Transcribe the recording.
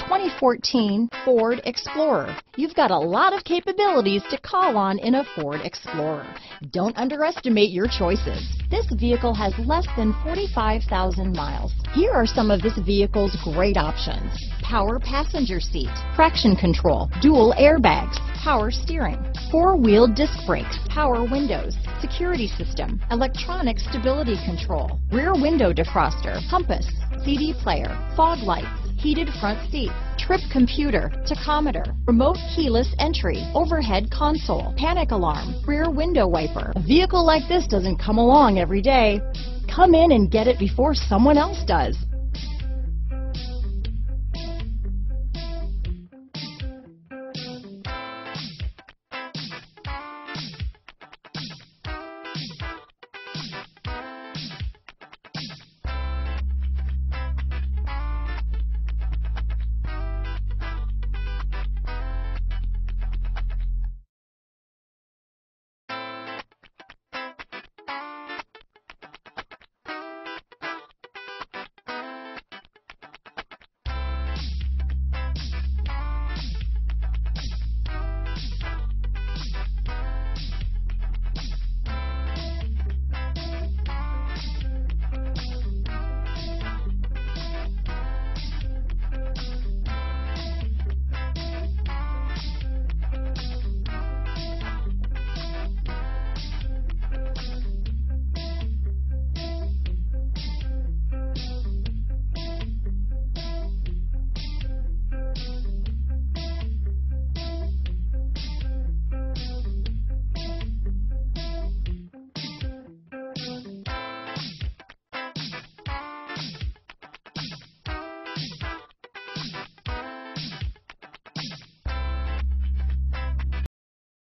2014 Ford Explorer. You've got a lot of capabilities to call on in a Ford Explorer. Don't underestimate your choices. This vehicle has less than 45,000 miles. Here are some of this vehicle's great options: power passenger seat, traction control, dual airbags, power steering, four-wheel disc brakes, power windows, security system, electronic stability control, rear window defroster, compass, CD player, fog lights, heated front seats, trip computer, tachometer, remote keyless entry, overhead console, panic alarm, rear window wiper. A vehicle like this doesn't come along every day. Come in and get it before someone else does.